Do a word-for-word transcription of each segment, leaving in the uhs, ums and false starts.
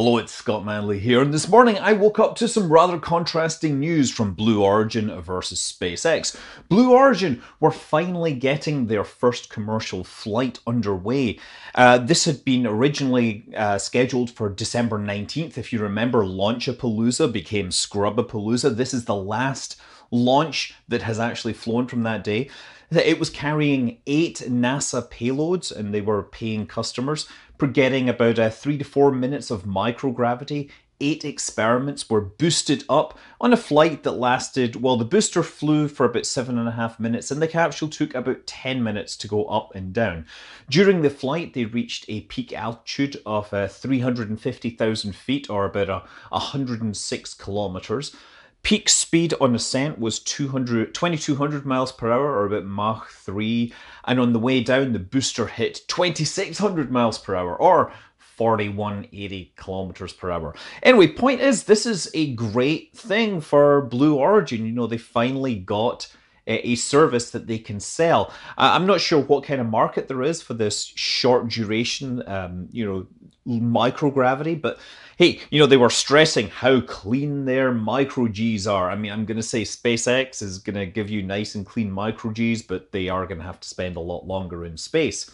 Hello, it's Scott Manley here, and this morning I woke up to some rather contrasting news from Blue Origin versus SpaceX. Blue Origin were finally getting their first commercial flight underway. Uh, this had been originally uh, scheduled for December nineteenth. If you remember, Launchapalooza became Scrubbapalooza. This is the last launch that has actually flown from that day. It was carrying eight NASA payloads, and they were paying customers for getting about uh, three to four minutes of microgravity. Eight experiments were boosted up on a flight that lasted, well, the booster flew for about seven and a half minutes and the capsule took about ten minutes to go up and down. During the flight, they reached a peak altitude of uh, three hundred fifty thousand feet, or about uh, one hundred six kilometers. Peak speed on ascent was two hundred, twenty-two hundred miles per hour, or about Mach three, and on the way down the booster hit twenty-six hundred miles per hour, or forty-one eighty kilometers per hour. Anyway, point is, this is a great thing for Blue Origin. You know, they finally got a service that they can sell. Uh, I'm not sure what kind of market there is for this short duration, um, you know, microgravity, but hey, you know, they were stressing how clean their micro Gs are. I mean, I'm going to say SpaceX is going to give you nice and clean micro Gs, but they are going to have to spend a lot longer in space.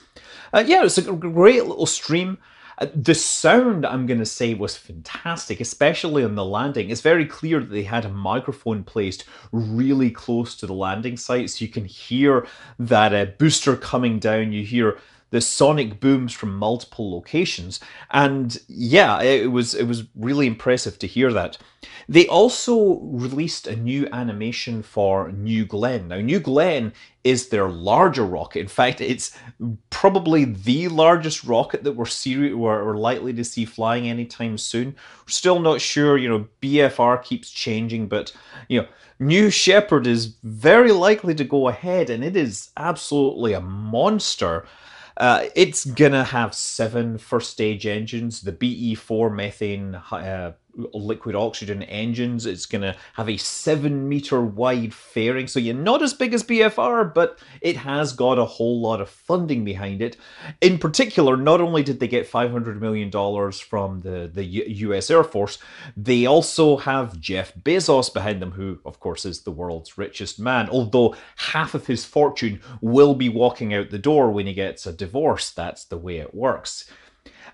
Uh, yeah, it's a great little stream. Uh, the sound, I'm going to say, was fantastic, especially on the landing. It's very clear that they had a microphone placed really close to the landing site, so you can hear that uh, booster coming down. You hear the sonic booms from multiple locations, and yeah, it was it was really impressive to hear that. They also released a new animation for New Glenn. Now, New Glenn is their larger rocket. In fact, it's probably the largest rocket that we're, seri we're, we're likely to see flying anytime soon. We're still not sure, you know, B F R keeps changing, but, you know, New Shepard is very likely to go ahead, and it is absolutely a monster. Uh, it's gonna have seven first stage engines, the B E four methane uh, liquid oxygen engines. It's gonna have a seven meter wide fairing, so you're not as big as B F R, but it has got a whole lot of funding behind it. In particular, not only did they get five hundred million dollars from the, the U S Air Force, they also have Jeff Bezos behind them, who of course is the world's richest man, although half of his fortune will be walking out the door when he gets a divorce. That's the way it works.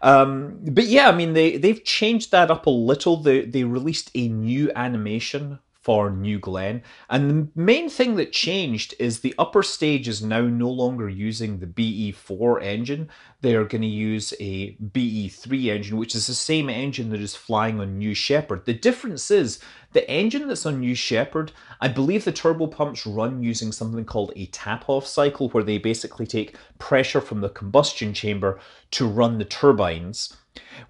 Um, but yeah, I mean, they, they've changed that up a little. They, they released a new animation for New Glenn, and the main thing that changed is the upper stage is now no longer using the B E four engine. They're going to use a B E three engine, which is the same engine that is flying on New Shepard. The difference is the engine that's on New Shepard, I believe the turbopumps run using something called a tap-off cycle, where they basically take pressure from the combustion chamber to run the turbines,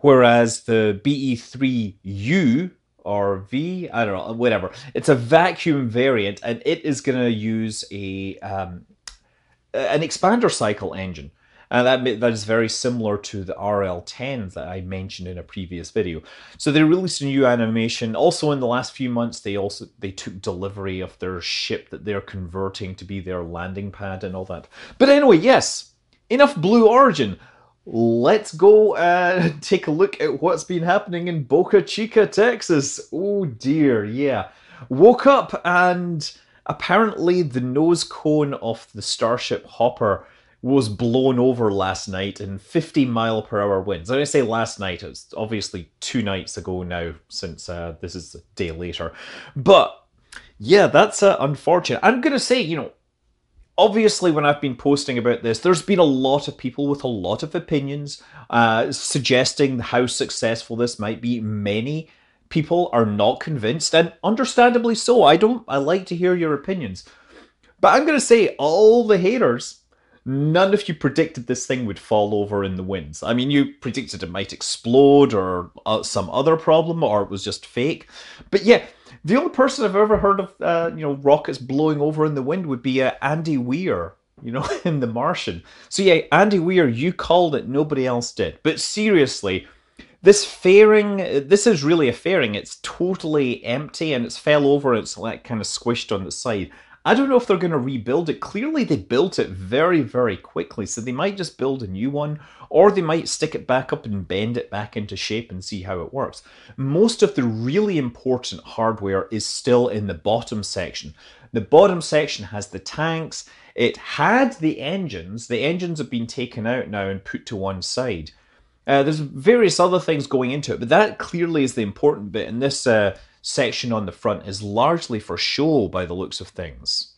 whereas the B E three U, or V, I don't know, whatever. It's a vacuum variant, and it is going to use a um, an expander cycle engine. And that, that is very similar to the R L ten that I mentioned in a previous video. So they released a new animation. Also, in the last few months, they also they took delivery of their ship that they're converting to be their landing pad and all that. But anyway, yes, enough Blue Origin. Let's go uh, take a look at what's been happening in Boca Chica, Texas. Oh dear, yeah. Woke up and apparently the nose cone of the Starship Hopper was blown over last night in fifty mile per hour winds. And I say last night, it's obviously two nights ago now, since uh, this is a day later. But yeah, that's uh, unfortunate. I'm going to say, you know, obviously, when I've been posting about this, there's been a lot of people with a lot of opinions uh, suggesting how successful this might be. Many people are not convinced, and understandably so. I don't. I like to hear your opinions. But I'm going to say, all the haters, none of you predicted this thing would fall over in the winds. I mean, you predicted it might explode or uh, some other problem, or it was just fake. But yeah, the only person I've ever heard of, uh, you know, rockets blowing over in the wind would be uh, Andy Weir, you know, in The Martian. So yeah, Andy Weir, you called it, nobody else did. But seriously, this fairing, this is really a fairing. It's totally empty, and it's fell over, it's like kind of squished on the side. I don't know if they're going to rebuild it. Clearly, they built it very, very quickly, so they might just build a new one, or they might stick it back up and bend it back into shape and see how it works. Most of the really important hardware is still in the bottom section. The bottom section has the tanks. It had the engines. The engines have been taken out now and put to one side. Uh, there's various other things going into it, but that clearly is the important bit, and this uh, section on the front is largely for show by the looks of things.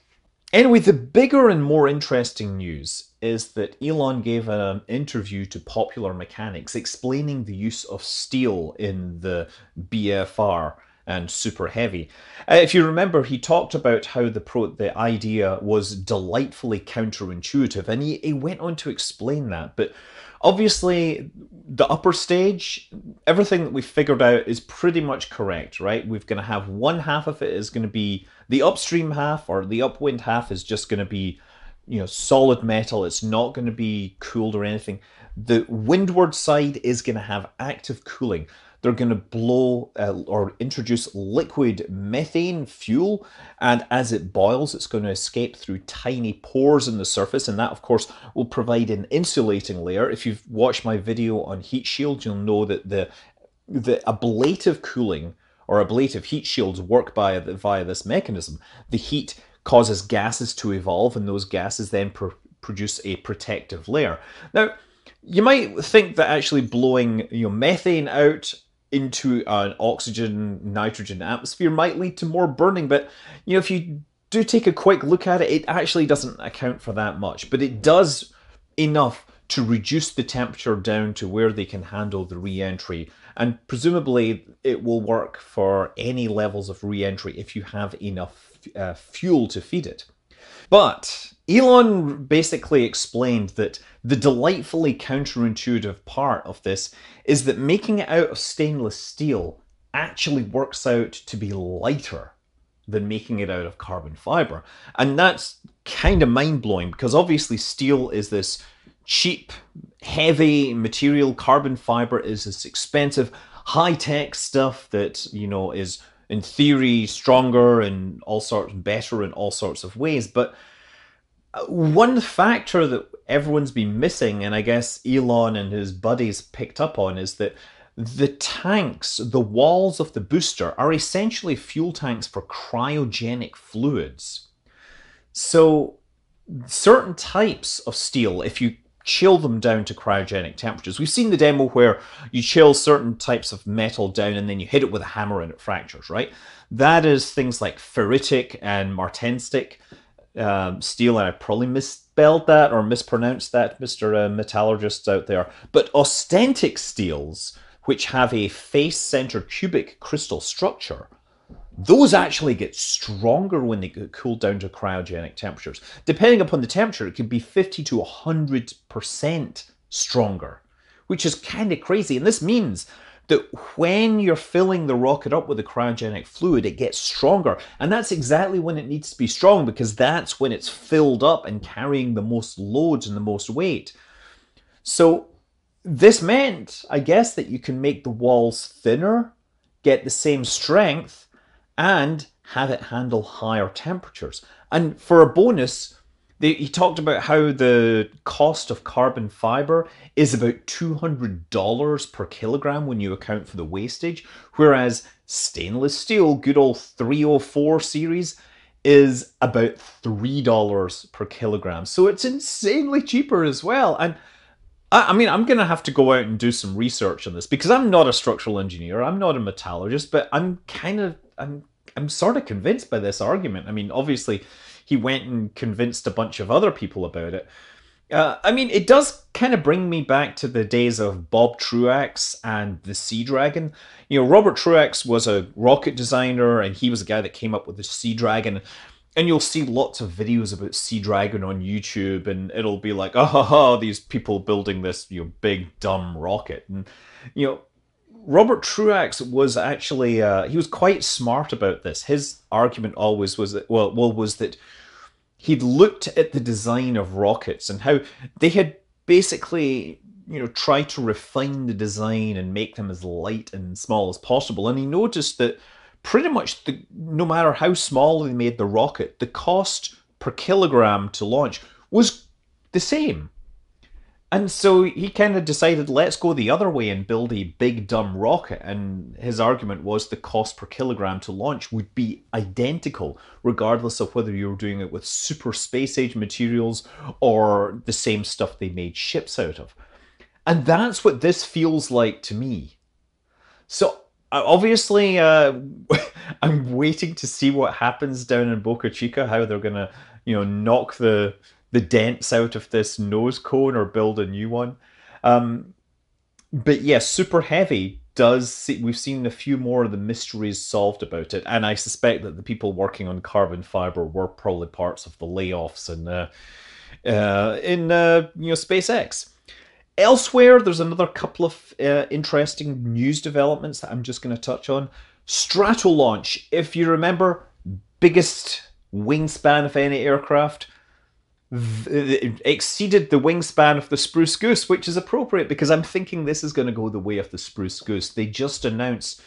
Anyway, the bigger and more interesting news is that Elon gave an interview to Popular Mechanics explaining the use of steel in the B F R and Super Heavy. Uh, if you remember, he talked about how the pro the idea was delightfully counterintuitive, and he, he went on to explain that. But obviously, the upper stage, everything that we've figured out is pretty much correct, right? We're going to have one half of it is going to be the upstream half, or the upwind half is just going to be, you know, solid metal. It's not going to be cooled or anything. The windward side is going to have active cooling. They're going to blow uh, or introduce liquid methane fuel, and as it boils, it's going to escape through tiny pores in the surface, and that, of course, will provide an insulating layer. If you've watched my video on heat shield, you'll know that the, the ablative cooling or ablative heat shields work by, via this mechanism. The heat causes gases to evolve, and those gases then pr produce a protective layer. Now, you might think that actually blowing you know, methane out into an oxygen nitrogen atmosphere might lead to more burning, but you know if you do take a quick look at it, it actually doesn't account for that much, but it does enough to reduce the temperature down to where they can handle the re-entry, and presumably it will work for any levels of re-entry if you have enough uh, fuel to feed it. But Elon basically explained that the delightfully counterintuitive part of this is that making it out of stainless steel actually works out to be lighter than making it out of carbon fiber. And that's kind of mind-blowing, because obviously steel is this cheap, heavy material. Carbon fiber is this expensive, high-tech stuff that, you know, is in theory stronger and all sorts better in all sorts of ways. But one factor that everyone's been missing, and I guess Elon and his buddies picked up on, is that the tanks, the walls of the booster, are essentially fuel tanks for cryogenic fluids. So certain types of steel, if you chill them down to cryogenic temperatures, we've seen the demo where you chill certain types of metal down and then you hit it with a hammer and it fractures, right? That is things like ferritic and martenstic Um, steel, and I probably misspelled that or mispronounced that, Mister Uh, metallurgists out there. But austentic steels, which have a face-centered cubic crystal structure, those actually get stronger when they get cooled down to cryogenic temperatures. Depending upon the temperature, it can be fifty to one hundred percent stronger, which is kind of crazy. And this means that when you're filling the rocket up with the cryogenic fluid, it gets stronger. And that's exactly when it needs to be strong, because that's when it's filled up and carrying the most loads and the most weight. So this meant, I guess, that you can make the walls thinner, get the same strength, and have it handle higher temperatures. And for a bonus, he talked about how the cost of carbon fiber is about two hundred dollars per kilogram when you account for the wastage, whereas stainless steel, good old three oh four series, is about three dollars per kilogram. So it's insanely cheaper as well. And I, I mean, I'm going to have to go out and do some research on this, because I'm not a structural engineer, I'm not a metallurgist, but I'm kind of, I'm, I'm sort of convinced by this argument. I mean, obviously, he went and convinced a bunch of other people about it. Uh, I mean, it does kind of bring me back to the days of Bob Truax and the Sea Dragon. You know, Robert Truax was a rocket designer, and he was a guy that came up with the Sea Dragon. And you'll see lots of videos about Sea Dragon on YouTube, and it'll be like, oh, ha, ha, these people building this, you know, big, dumb rocket. And, you know, Robert Truax was actually, uh, he was quite smart about this. His argument always was that, well, well, was that he'd looked at the design of rockets and how they had basically, you know, tried to refine the design and make them as light and small as possible. And he noticed that pretty much, the, no matter how small they made the rocket, the cost per kilogram to launch was the same. And so he kind of decided, let's go the other way and build a big, dumb rocket. And his argument was the cost per kilogram to launch would be identical, regardless of whether you were doing it with super space-age materials or the same stuff they made ships out of. And that's what this feels like to me. So obviously, uh, I'm waiting to see what happens down in Boca Chica, how they're going to, you know, knock the... the dents out of this nose cone or build a new one. Um, but yeah, Super Heavy does, see, we've seen a few more of the mysteries solved about it, and I suspect that the people working on carbon fiber were probably parts of the layoffs and uh, uh, in uh, you know, SpaceX. Elsewhere, there's another couple of uh, interesting news developments that I'm just going to touch on. Stratolaunch, if you remember, biggest wingspan of any aircraft. It exceeded the wingspan of the Spruce Goose, which is appropriate because I'm thinking this is going to go the way of the Spruce Goose. They just announced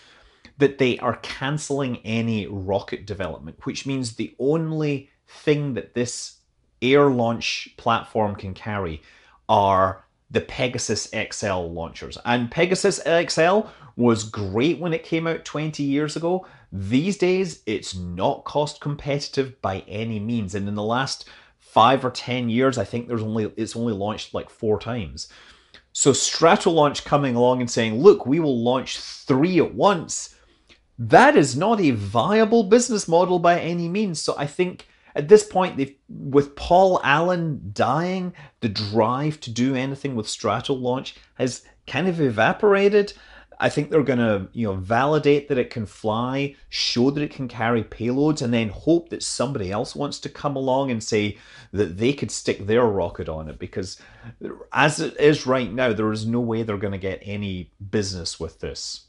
that they are cancelling any rocket development, which means the only thing that this air launch platform can carry are the Pegasus X L launchers. And Pegasus X L was great when it came out twenty years ago. These days, it's not cost competitive by any means. And in the last Five or ten years, I think there's only it's only launched like four times. So Stratolaunch coming along and saying, "Look, we will launch three at once." That is not a viable business model by any means. So I think at this point, they've, with Paul Allen dying, the drive to do anything with Stratolaunch has kind of evaporated. I think they're going to, you know, validate that it can fly, show that it can carry payloads, and then hope that somebody else wants to come along and say that they could stick their rocket on it. Because as it is right now, there is no way they're going to get any business with this.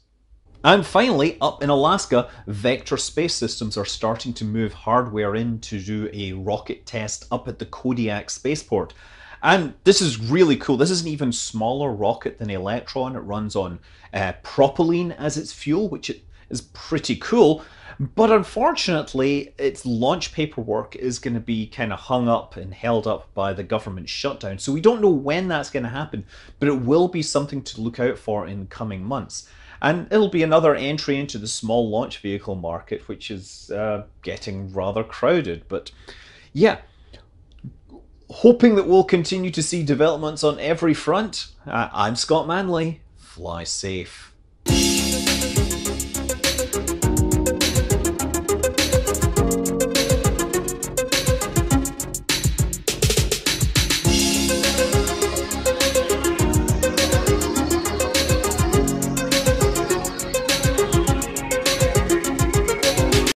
And finally, up in Alaska, Vector Space Systems are starting to move hardware in to do a rocket test up at the Kodiak spaceport. And this is really cool. This is an even smaller rocket than Electron. It runs on uh, propylene as its fuel, which is pretty cool. But unfortunately, its launch paperwork is going to be kind of hung up and held up by the government shutdown. So we don't know when that's going to happen, but it will be something to look out for in the coming months. And it'll be another entry into the small launch vehicle market, which is uh, getting rather crowded. But yeah, hoping that we'll continue to see developments on every front. Uh, I'm Scott Manley. Fly safe.